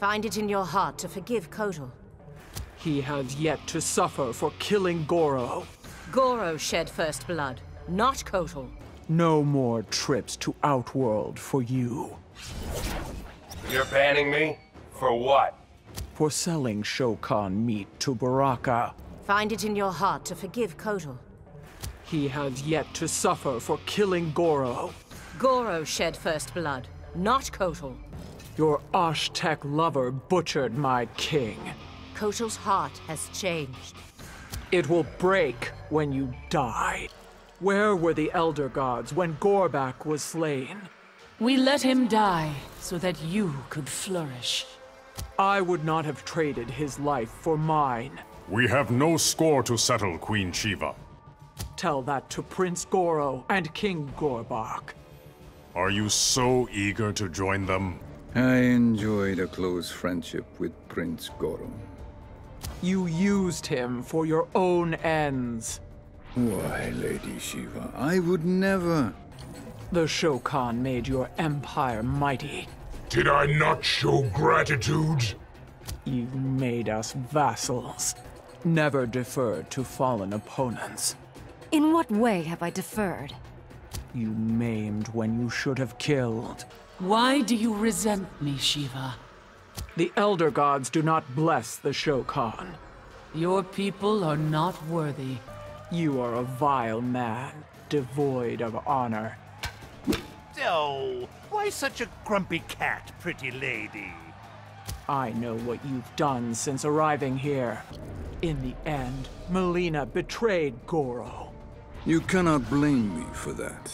Find it in your heart to forgive Kotal. He has yet to suffer for killing Goro. Goro shed first blood, not Kotal. No more trips to Outworld for you. You're banning me? For what? For selling Shokan meat to Baraka. Find it in your heart to forgive Kotal. He has yet to suffer for killing Goro. Goro shed first blood, not Kotal. Your Osh-Tekk lover butchered my king. Kotal's heart has changed. It will break when you die. Where were the Elder Gods when Gorbak was slain? We let him die so that you could flourish. I would not have traded his life for mine. We have no score to settle, Queen Sheeva. Tell that to Prince Goro and King Gorbak. Are you so eager to join them? I enjoyed a close friendship with Prince Goro. You used him for your own ends. Why, Lady Sheeva, I would never. The Shokan made your empire mighty. Did I not show gratitude? You made us vassals. Never deferred to fallen opponents. In what way have I deferred? You maimed when you should have killed. Why do you resent me, Sheeva? The Elder Gods do not bless the Shokan. Your people are not worthy. You are a vile man, devoid of honor. Oh, why such a grumpy cat, pretty lady? I know what you've done since arriving here. In the end, Mileena betrayed Goro. You cannot blame me for that.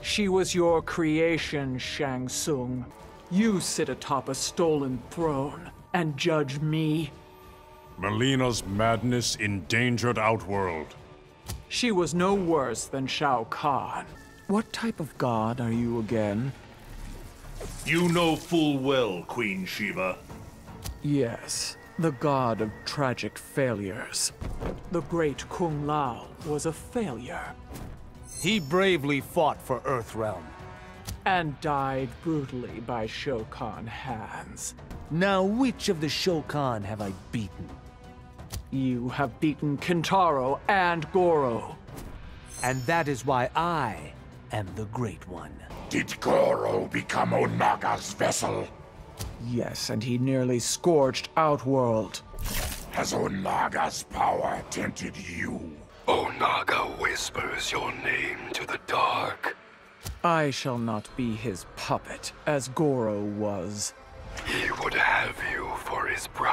She was your creation, Shang Tsung. You sit atop a stolen throne and judge me. Mileena's madness endangered Outworld. She was no worse than Shao Kahn. What type of god are you again? You know full well, Queen Sheeva. Yes, the god of tragic failures. The great Kung Lao was a failure. He bravely fought for Earthrealm. And died brutally by Shokan hands. Now which of the Shokan have I beaten? You have beaten Kintaro and Goro. And that is why I am the Great One. Did Goro become Onaga's vessel? Yes, and he nearly scorched Outworld. Has Onaga's power tempted you? Onaga whispers your name to the dark. I shall not be his puppet, as Goro was. He would have you for his brother.